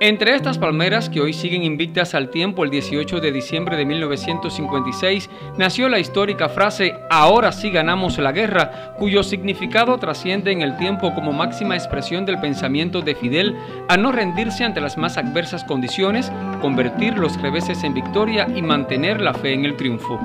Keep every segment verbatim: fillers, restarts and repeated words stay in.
Entre estas palmeras, que hoy siguen invictas al tiempo, el dieciocho de diciembre de mil novecientos cincuenta y seis, nació la histórica frase "Ahora sí ganamos la guerra", cuyo significado trasciende en el tiempo como máxima expresión del pensamiento de Fidel a no rendirse ante las más adversas condiciones, convertir los reveses en victoria y mantener la fe en el triunfo.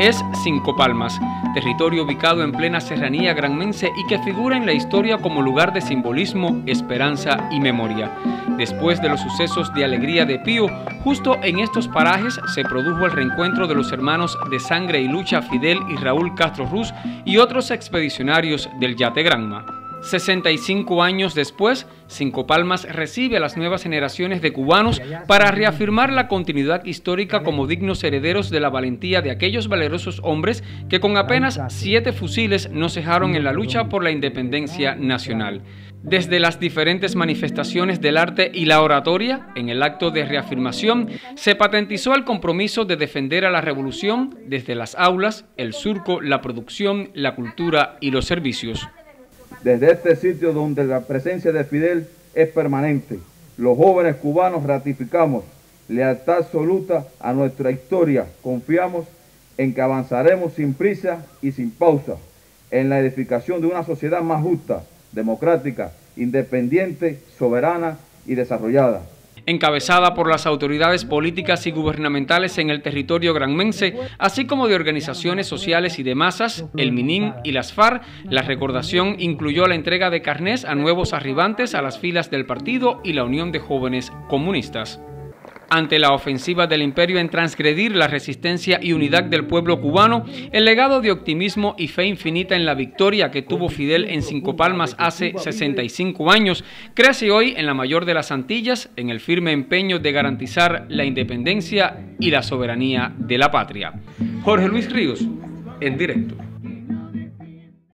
Es Cinco Palmas, territorio ubicado en plena serranía granmense y que figura en la historia como lugar de simbolismo, esperanza y memoria. Después de los sucesos de Alegría de Pío, justo en estos parajes se produjo el reencuentro de los hermanos de sangre y lucha Fidel y Raúl Castro Ruz y otros expedicionarios del Yate Granma. sesenta y cinco años después, Cinco Palmas recibe a las nuevas generaciones de cubanos para reafirmar la continuidad histórica como dignos herederos de la valentía de aquellos valerosos hombres que con apenas siete fusiles no cejaron en la lucha por la independencia nacional. Desde las diferentes manifestaciones del arte y la oratoria, en el acto de reafirmación, se patentizó el compromiso de defender a la revolución desde las aulas, el surco, la producción, la cultura y los servicios. Desde este sitio donde la presencia de Fidel es permanente, los jóvenes cubanos ratificamos lealtad absoluta a nuestra historia. Confiamos en que avanzaremos sin prisa y sin pausa en la edificación de una sociedad más justa, democrática, independiente, soberana y desarrollada. Encabezada por las autoridades políticas y gubernamentales en el territorio granmense, así como de organizaciones sociales y de masas, el MININ y las FAR, la recordación incluyó la entrega de carnés a nuevos arribantes a las filas del partido y la Unión de Jóvenes Comunistas. Ante la ofensiva del imperio en transgredir la resistencia y unidad del pueblo cubano, el legado de optimismo y fe infinita en la victoria que tuvo Fidel en Cinco Palmas hace sesenta y cinco años, crece hoy en la mayor de las Antillas en el firme empeño de garantizar la independencia y la soberanía de la patria. Jorge Luis Ríos, en directo.